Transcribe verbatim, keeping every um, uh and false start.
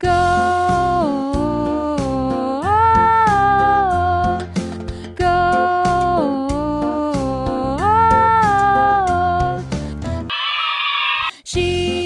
She